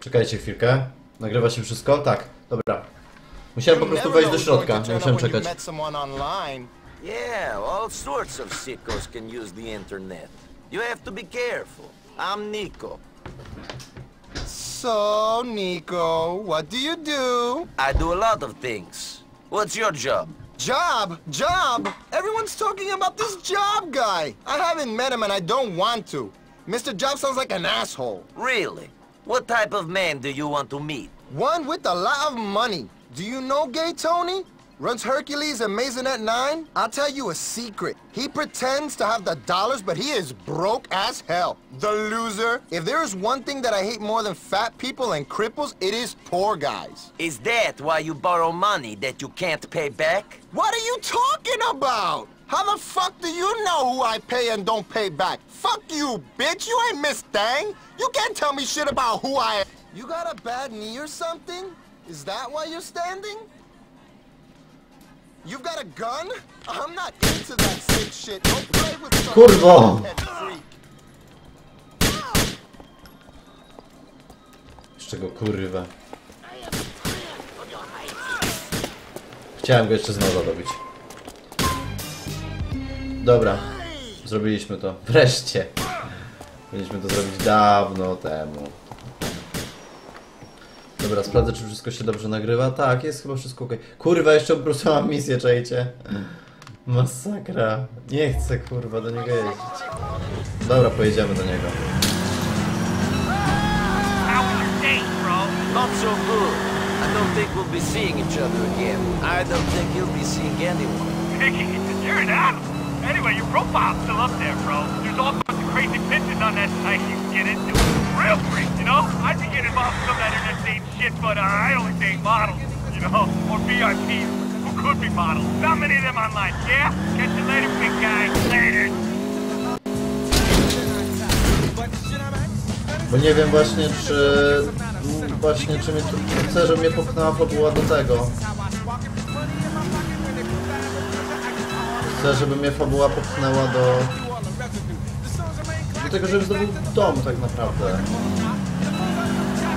Czekajcie chwilkę. Nagrywa się wszystko? Tak, dobra. Musiałem po prostu wejść do środka, nie musiałem czekać. Yeah, all sorts of sickos can use the internet. You have to be careful. I'm Nico. So, Nico, what do you do? I do a lot of things. What's your job? Job? Everyone's talking about this job guy. I haven't met him and I don't want to. Mr. Job sounds like an asshole. Really? What type of man do you want to meet? One with a lot of money. Do you know Gay Tony? Runs Hercules and Maisonette 9? I'll tell you a secret. He pretends to have the dollars, but he is broke as hell. The loser. If there is one thing that I hate more than fat people and cripples, it is poor guys. Is that why you borrow money that you can't pay back? What are you talking about? How the fuck do you know who I pay and don't pay back? Fuck you, bitch. You ain't Miss Thang. You can't tell me shit about who I am. You got a bad knee or something? Is that why you're standing? You've got a gun? I'm not into that sick shit. Don't play with some kurwa. Z czego kurwa? Chciałem go jeszcze znowu dobić. Dobra. Zrobiliśmy to. Wreszcie. Mieliśmy to zrobić dawno temu. Dobra, sprawdzę, czy wszystko się dobrze nagrywa. Tak, jest chyba wszystko okej. Kurwa, jeszcze po prostu mam misję, czajcie. Masakra. Nie chcę, kurwa, do niego jeździć. Dobra, pojedziemy do niego. Real freak, you know? I'd be getting involved in some of that internet same shit, but I only date models, you know? Or VIPs, who could be models. Not many of them online, yeah? Catch you later, big guy. Later! Bo nie wiem właśnie, czy mnie tu chce, że mnie popchnęła fabuła do tego. Chcę, żeby mnie fabuła popchnęła do tego, żeby zdobył dom tak naprawdę.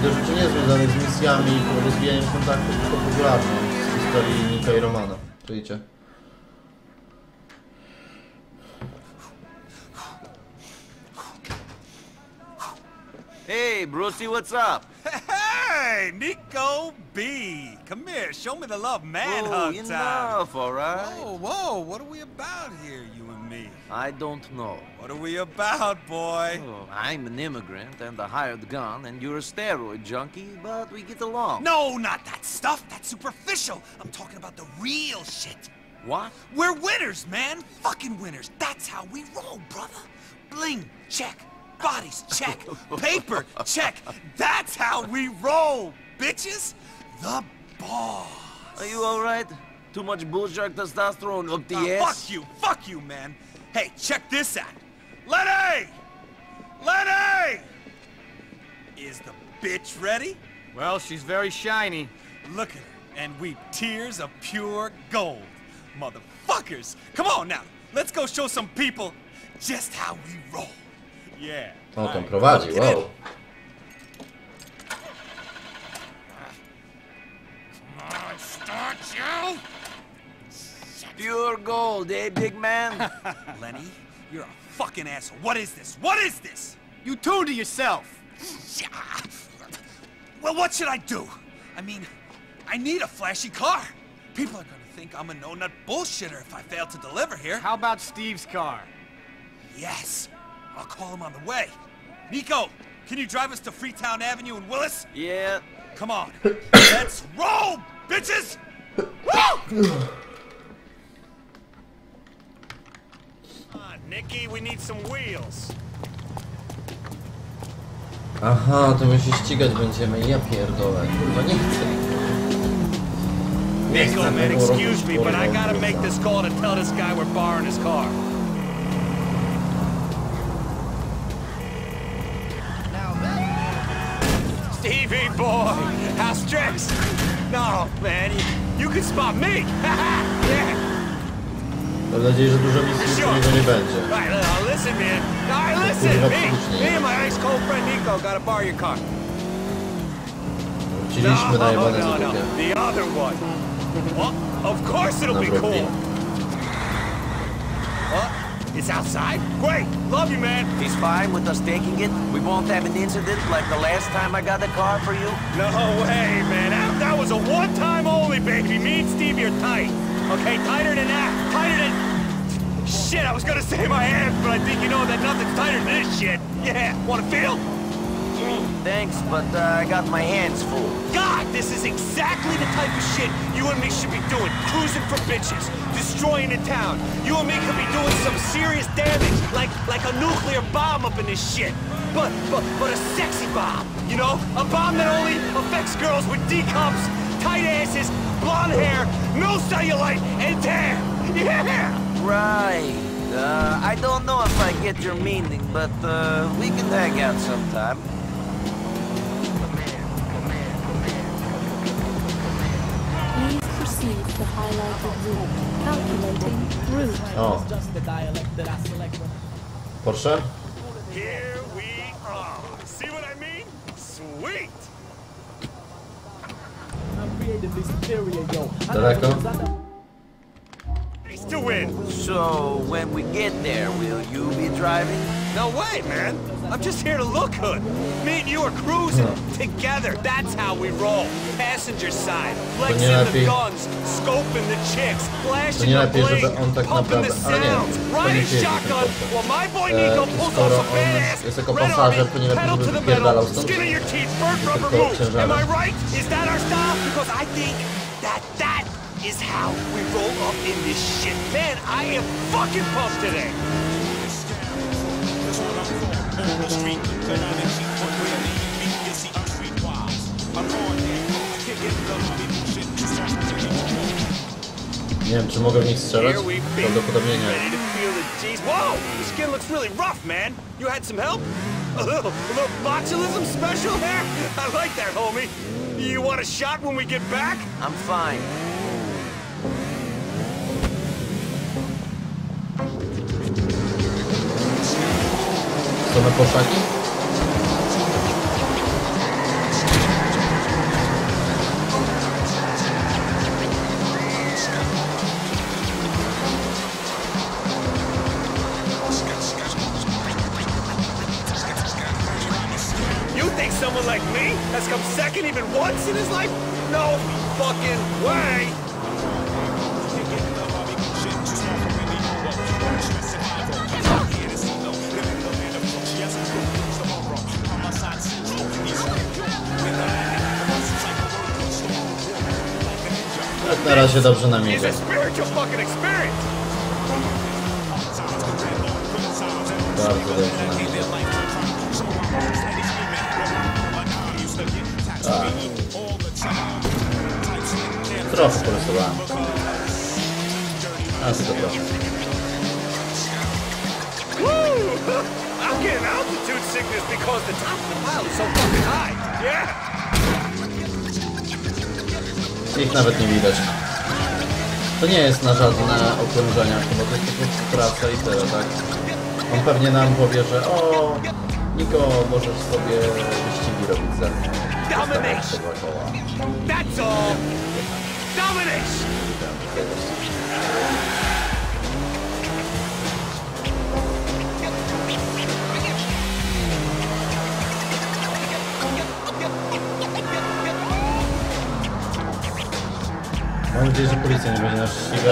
Do rzeczy nie związanych z misjami i rozwijaniem kontaktów, tylko popularnych z historii Nika i Romana. Czujcie? Hey, Brucey, what's up? Hey, Nico B. Come here, show me the love man hug time. Enough, all right? Whoa, what are we about here, you and me? I don't know. What are we about, boy? Oh, I'm an immigrant and a hired gun, and you're a steroid junkie, but we get along. No, not that stuff. That's superficial. I'm talking about the real shit. What? We're winners, man. Fucking winners. That's how we roll, brother. Bling, check. Bodies, check. Paper, check. That's how we roll, bitches. The boss. Are you all right? Too much Bullshark testosterone up the ass? Fuck you, man. Hey, check this out. Lenny! Lenny! Is the bitch ready? Well, she's very shiny. Look at her and weep tears of pure gold. Motherfuckers! Come on now, let's go show some people just how we roll. Yeah. O, tam prowadzi, wow. Pure gold, eh, big man? Lenny, you're a fucking asshole. What is this? What is this? You tune to yourself. Well, what should I do? I mean, I need a flashy car. People are gonna think I'm a no-nut bullshitter if I fail to deliver here. How about Steve's car? Yes. I'll call him on the way. Nico, can you drive us to Freetown Avenue in Willis? Yeah. Come on. Let's roll, bitches! Woo! Nicky, we need some wheels. Aha, to my się ścigać będziemy. Ja pierdolę. Kurwa, nie chcę. Nico, man, excuse me, but I gotta make this call to tell this guy we're borrowing his car. Stevie boy, how stressed? No, man, you can spot me. Yeah. Mam nadzieję, że dużo misji nie będzie. Listen, me and my ice cold friend Nico gotta borrow your car. Wróciliśmy na jebane zbudnie. Na Brekli. It's outside? Great! Love you, man! He's fine with us taking it? We won't have an incident like the last time I got the car for you? No way, man! That was a one-time only, baby! Me and Stevie are tight! Okay, tighter than that! Tighter than... Shit, I was gonna say my ass, but I think you know that nothing's tighter than this shit! Yeah, wanna feel? Thanks, but I got my hands full. God, this is exactly the type of shit you and me should be doing. Cruising for bitches, destroying the town. You and me could be doing some serious damage, like a nuclear bomb up in this shit. But a sexy bomb, you know? A bomb that only affects girls with D-cups, tight asses, blonde hair, no cellulite, and tan. Yeah! Right. I don't know if I get your meaning, but we can hang out sometime. The highlighted route. Calculating route. Oh. Porsche? Here we are. See what I mean? Sweet. I'm creatively superior, yo. Daleko? It's to win. So when we get there, will you be driving? No way, man. I'm just here to look good. Me and you are cruising together. That's how we roll. Passenger side, flexing the guns, scoping the chicks, flashing the blade, pumping the sounds, riding shotgun. Well, my boy Nico pulls off a badass red army, pedal to the metal, skin of your teeth, burnt rubber boots. Am I right? Is that our style? Because I think that is how we roll up in this shit. Man, I am fucking pumped today. Nie wiem, czy mogę w nich strzelać? Prawdopodobnie nie. Wow, your skin looks really rough, man. You had some help? A little botulism special there? I like that, homie. You want a shot when we get back? I'm fine. To na poszaki? You think someone like me has come second even once in his life? No fucking way! Na razie dobrze nam idzie. Bardzo dobrze nam idzie. Tak. Trochę porysowałem. A co to proszę. Ich nawet nie widać. To nie jest na żadne okrążenia, bo to jest po prostu praca i tyle, tak? On pewnie nam powie, że o, Niko, możesz sobie wyścigi robić ze mną. Domination! That's all! Domination! Mam nadzieję, że policja nie będzie nas ścigać.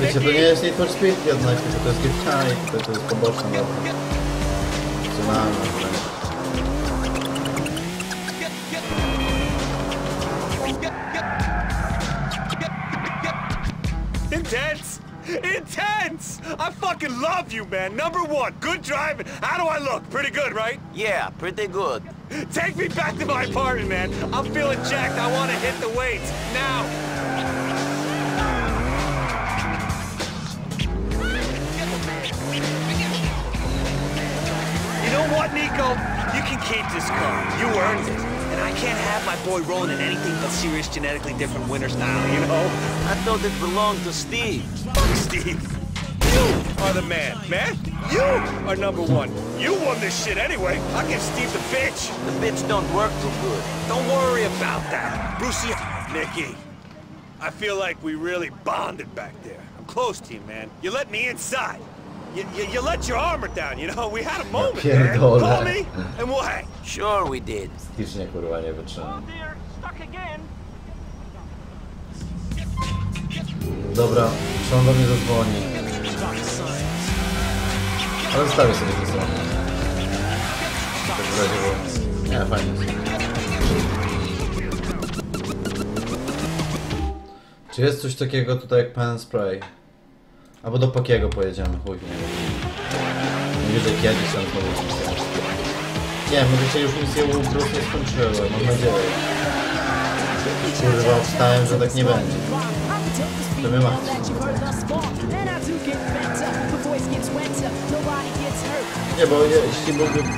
Wiecie, to nie jest Need for Speed 11, to jest Giftchai, to jest poboczne lata. Znamy. Intense! Intense! I fucking love you, man! #1, good driving! How do I look? Pretty good, right? Yeah, pretty good. Take me back to my apartment, man! I'm feeling jacked, I want to hit the weights, now! You know what, Nico? You can keep this car, you earned it. And I can't have my boy rolling in anything but serious genetically different winter style, you know? I thought it belonged to Steve. Fuck Steve! You are the man. Man, you are number one. You won this shit anyway. I'll give Steve the bitch. The bitch don't work too good. Don't worry about that. Brucey, Nicky, I feel like we really bonded back there. I'm close to you, man. You let me inside. You let your armor down, you know? We had a moment, man. Call me and we'll hang. Sure we did. Oh dear, stuck again. Dobra, czy on do mnie zadzwoni? Ale zostawię sobie to zadzwonię. Bo... Nie, fajnie. Czy jest coś takiego tutaj jak pen spray? Albo do Pakiego pojedziemy, chuj. Nie wiedzę jak jadzić tam powiem. Nie, może się już misję Bruce nie skończyły, mam nadzieję. Kurwa, wstałem, że tak nie będzie. To mnie ma. Nie, bo jeśli byłby... Mr.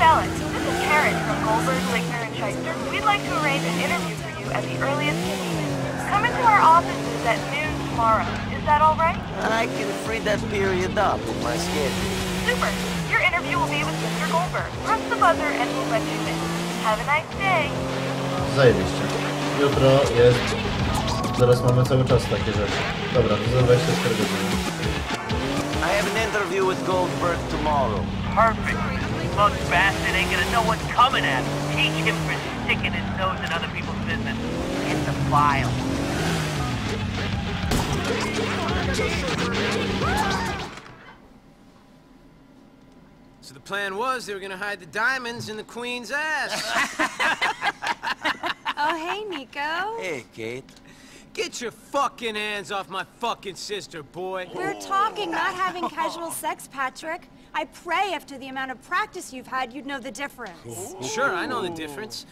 Bellet, this is Karen from Goldberg, Lickner and Shyster. We'd like to arrange an interview for you at the earliest convenience. Come into our offices at noon tomorrow. Is that all right? I can free that period up with my schedule. Super. Your interview will be with Mr. Goldberg. Press the buzzer and we'll let you in. Have a nice day. Zajebiście. Jutro jest... Zaraz mamy cały czas takie rzeczy. Dobra, to za 24 godziny. I have an interview with Goldberg tomorrow. Perfect. This mug bastard ain't gonna know what's coming at him. Teach him for sticking his nose in other people's business. It's a file. So the plan was they were gonna hide the diamonds in the queen's ass. Oh, hey, Nico. Hey, Kate. Get your fucking hands off my fucking sister, boy. We're talking, not having casual sex, Patrick. I pray after the amount of practice you've had, you'd know the difference. Ooh. Sure, I know the difference.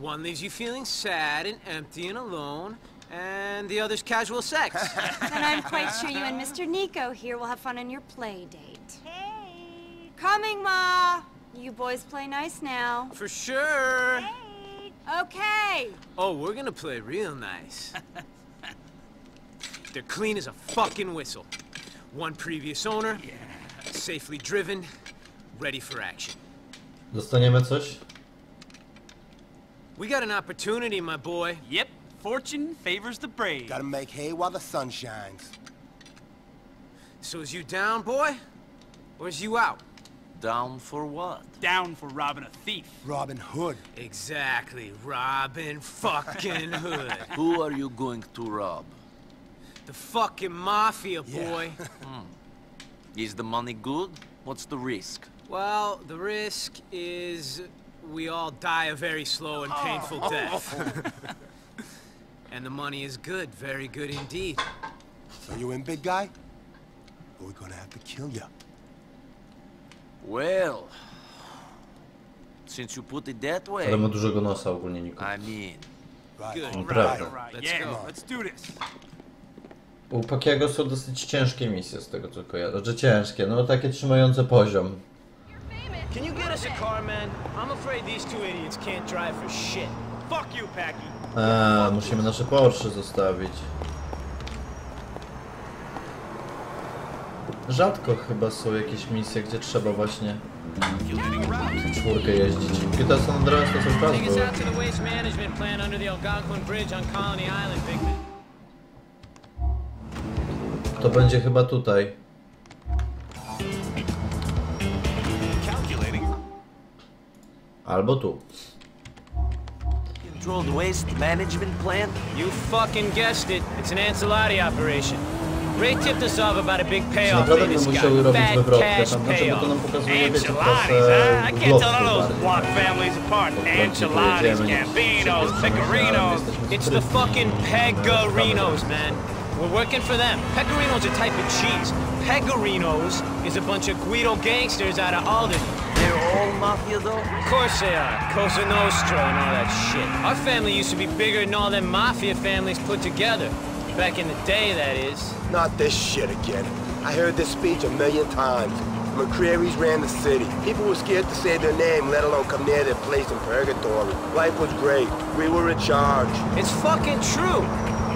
One leaves you feeling sad and empty and alone, and the other's casual sex. And I'm quite sure you and Mr. Nico here will have fun on your play date. Hey. Coming, Ma. You boys play nice now. For sure. Hey. Okay. Oh, we're gonna play real nice. They're clean as a fucking whistle. One previous owner, yeah. Safely driven, ready for action. Dostaniemy coś? We got an opportunity, my boy. Yep, fortune favors the brave. Gotta make hay while the sun shines. So is you down, boy? Or is you out? Down for what? Down for robbing a thief. Robin Hood. Exactly, Robin fucking Hood. Who are you going to rob? The fucking mafia, boy. Yeah. Is the money good? What's the risk? Well, the risk is we all die a very slow and painful death. And the money is good, very good indeed. So you in, big guy? Or we're gonna have to kill you. Well, since you put it that way, I mean, right. Yeah, let's do this. U Pakiego są dosyć ciężkie misje z tego co kojarzę, że ciężkie, no takie trzymające poziom. Can you get us a car, man? I'm afraid these two idiots can't drive for shit. Fuck you, Packy. A, musimy nasze Porsche zostawić. Rzadko chyba są jakieś misje, gdzie trzeba właśnie czwórkę jeździć. Kita San Andreas to są czas były. To będzie chyba tutaj. Albo tu. Controlled Waste Management Plant? You fucking guessed it. It's an Ancelotti operation. Ray tipped us off about a big payoff for this guy. Bad cash payoff. Enchiladas, huh? I can't tell all those block families apart. Enchiladas, Gambinos, Pecorinos. It's the fucking Pecorinos, man. We're working for them. Pecorino's a type of cheese. Pecorinos is a bunch of Guido gangsters out of Alden. They're all mafia, though? Of course they are. Cosa Nostra and all that shit. Our family used to be bigger than all them mafia families put together. Back in the day, that is. Not this shit again. I heard this speech a million times. McCreary's ran the city. People were scared to say their name, let alone come near their place in Purgatory. Life was great. We were in charge. It's fucking true.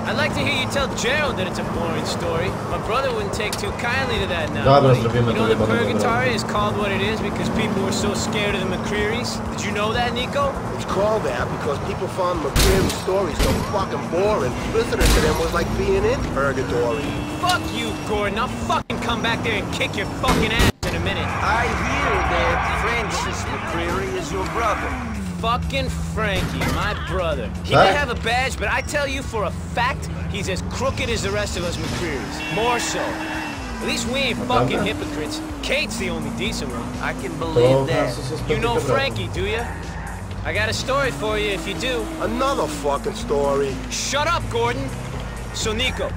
I'd like to hear you tell Gerald that it's a boring story. My brother wouldn't take too kindly to that now. Dobra, zrobimy to. You know the Purgatory is called what it is because people were so scared of the McCreary's. Did you know that, Nico? It's called that because people found McCreary's stories so fucking boring. Listening to them was like being in Purgatory. Fuck you, Gordon. I'll fucking come back there and kick your fucking ass in a minute. I hear that Francis McCreary is your brother. Fucking Frankie, my brother. He may have a badge, but I tell you for a fact, he's as crooked as the rest of us McCreary's. More so. At least we ain't fucking hypocrites. Kate's the only decent one. I can believe that. You know Frankie, do you? I got a story for you if you do. Another fucking story. Shut up, Gordon. So, Nico,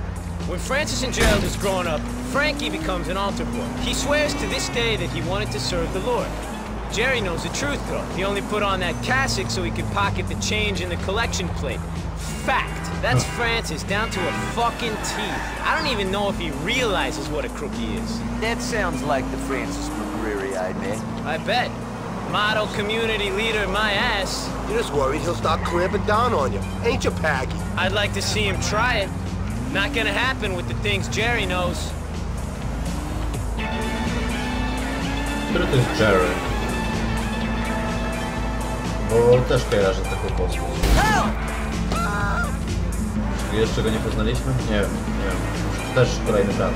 when Francis and Gerald was growing up, Frankie becomes an altar boy. He swears to this day that he wanted to serve the Lord. Jerry knows the truth, though. He only put on that cassock so he could pocket the change in the collection plate. Fact. That's Francis, down to a fucking T. I don't even know if he realizes what a crook he is. That sounds like the Francis McCreary I met. I bet. Motto community leader, my ass. You're just worried he'll start clamping down on you. Ain't you, Paggy? I'd like to see him try it. Not gonna happen with the things Jerry knows. Który to jest Jerry? Bo też kojarzę taką postać. Czy jeszcze go nie poznaliśmy? Nie wiem, nie wiem. Też kolejny brat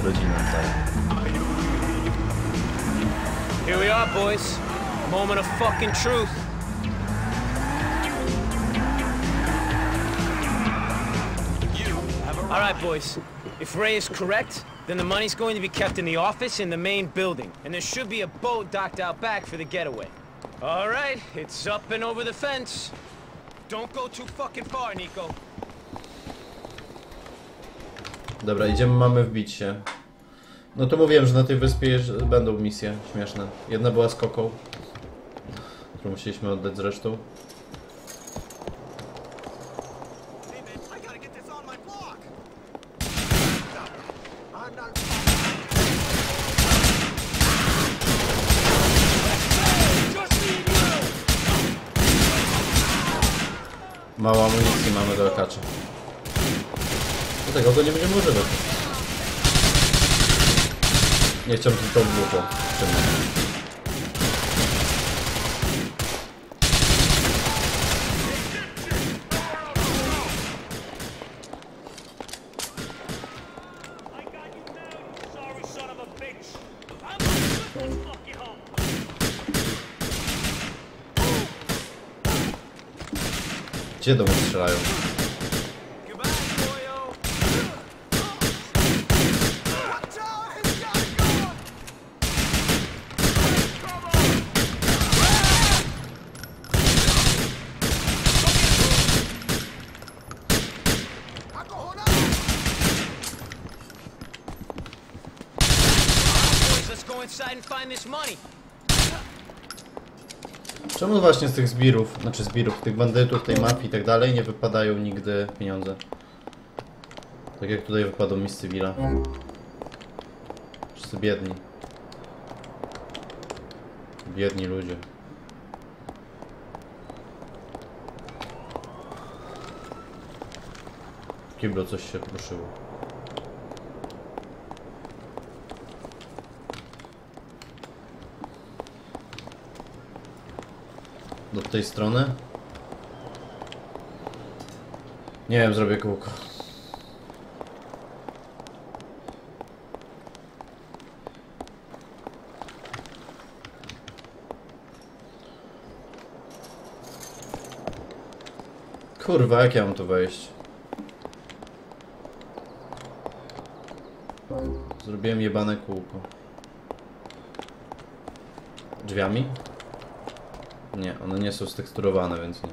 z rodziną, tak. Here we are, boys. Moment of fucking truth. All right, boys. If Ray is correct, then the money's going to be kept in the office in the main building, and there should be a boat docked out back for the getaway. All right, it's up and over the fence. Don't go too fucking far, Nico. Dobra, idziemy, mamy wbicie. No to mówiłem, że na tej wyspie będą misje śmieszne. Jedna była z Koką, którą musieliśmy oddać zresztą. Mało amunicji mamy do akaczy. Do tego go nie będziemy używać. Nie chciałbym tylko głupo. Gdzie do mnie strzelają? Czemu właśnie z tych zbirów, znaczy zbirów, tych bandytów, tej mafii i tak dalej nie wypadają nigdy pieniądze? Tak jak tutaj wypadło mi z cywila. Wszyscy biedni. Biedni ludzie. W kiblu coś się ruszyło. Do tej strony? Nie wiem, zrobię kółko. Kurwa, jak ja mam tu wejść? Zrobiłem jebane kółko. Drzwiami? Nie, one nie są steksturowane, więc nie.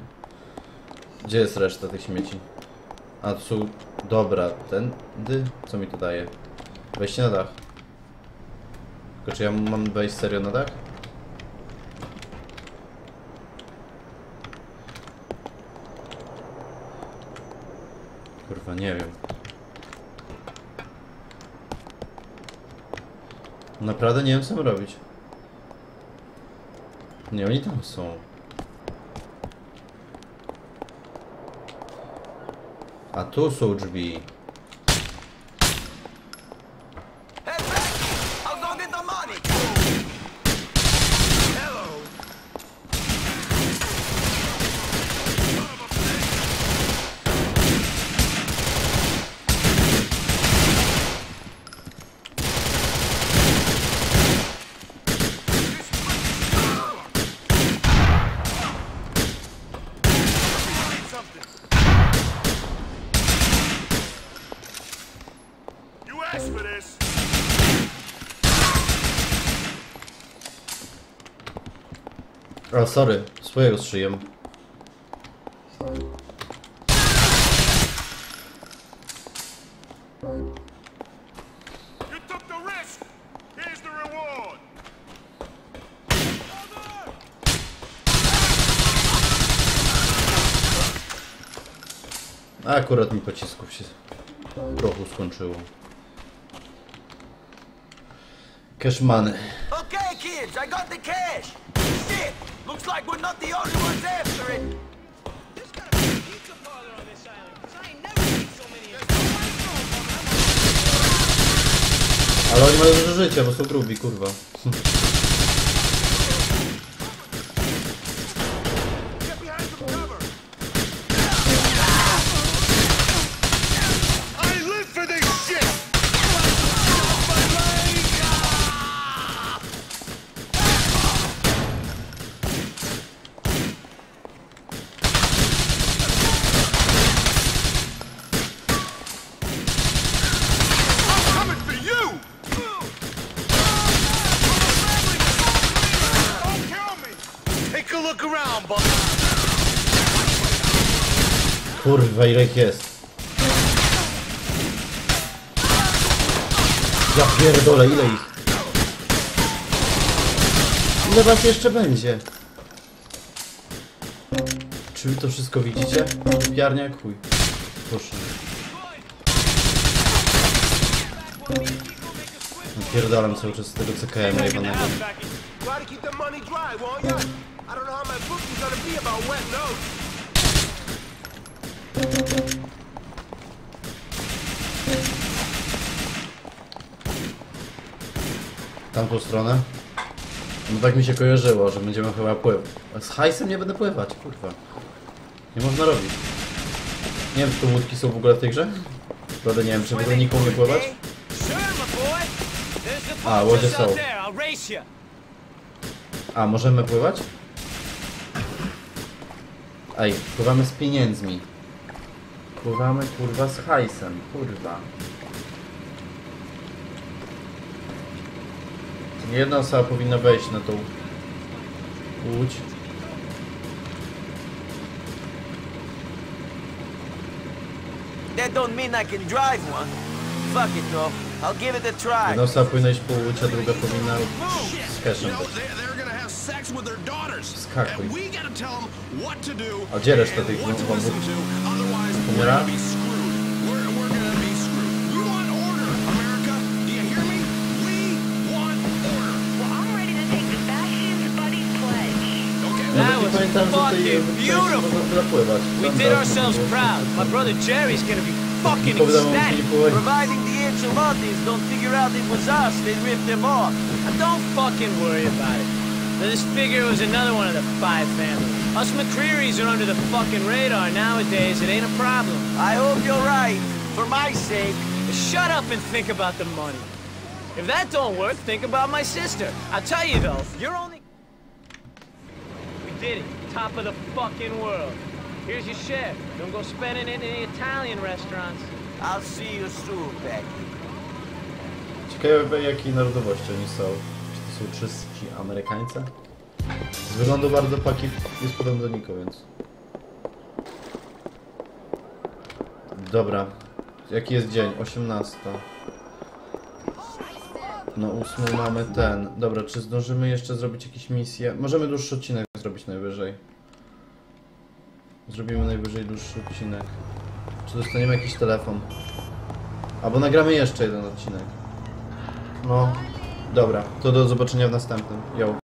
Gdzie jest reszta tych śmieci? A tu są... Dobra, tędy? Co mi to daje? Wejście na dach. Tylko czy ja mam wejść serio na dach? Kurwa, nie wiem. Naprawdę nie wiem, co mam robić. Nie, oni tam są. A tu są drzwi. O, sorry, swojego strzyjem. Akurat mi pocisków się w prochu skończyło. Cashmany. Okay, kids, I got the cash. Shit, looks like we're not the only ones after it. There's gotta be a pizza parlor on this island, cause I ain't never seen so many of them. Ale oni mają dużo życia, bo są grubi, kurwa. Kurwa, ile ich jest? Ja pierdolę, ile ich? Ile was jeszcze będzie? Czy wy to wszystko widzicie? Piarnia jak chuj. Proszę. Pierdolam cały czas z tego CKM jebanego. Tamtą stronę? No tak mi się kojarzyło, że będziemy chyba pływać. Z hajsem nie będę pływać, kurwa. Nie można robić. Nie wiem, czy tu łódki są w ogóle w tej grze? Prawda, nie wiem, czy będę nikomu nie pływać? A, łodzie są. A, możemy pływać? Ej, pływamy z pieniędzmi. Pływamy, kurwa, z hajsem, kurwa. Jedna osoba powinna wejść na tą łódź. Jedna osoba powinna iść po łódź, a druga powinna z cashem być. Skakuj. A gdzie reszta tych bombów? Umiera? We did ourselves proud. My brother Jerry's gonna be fucking ecstatic. Providing the Ancelottis don't figure out it was us, they ripped them off. And don't fucking worry about it. This figure was another one of the five families. Us McCreary's are under the fucking radar nowadays. It ain't a problem. I hope you're right. For my sake, shut up and think about the money. If that don't work, think about my sister. I'll tell you though, you're only. We did it. Top of the fucking world. Here's your share. Don't go spending it in the Italian restaurants. I'll see you soon, Becky. Ciekawe, jakiej narodowości oni są. Czy to są czyści Amerykańcy? Z wyglądu bardzo paki jest podobny do nikogo, więc... Dobra. Jaki jest dzień? 18. No 8 mamy ten. Dobra, czy zdążymy jeszcze zrobić jakieś misje? Możemy dłuższy odcinek zrobić najwyżej. Zrobimy najwyżej dłuższy odcinek. Czy dostaniemy jakiś telefon? Albo nagramy jeszcze jeden odcinek. No, dobra. To do zobaczenia w następnym. Jo.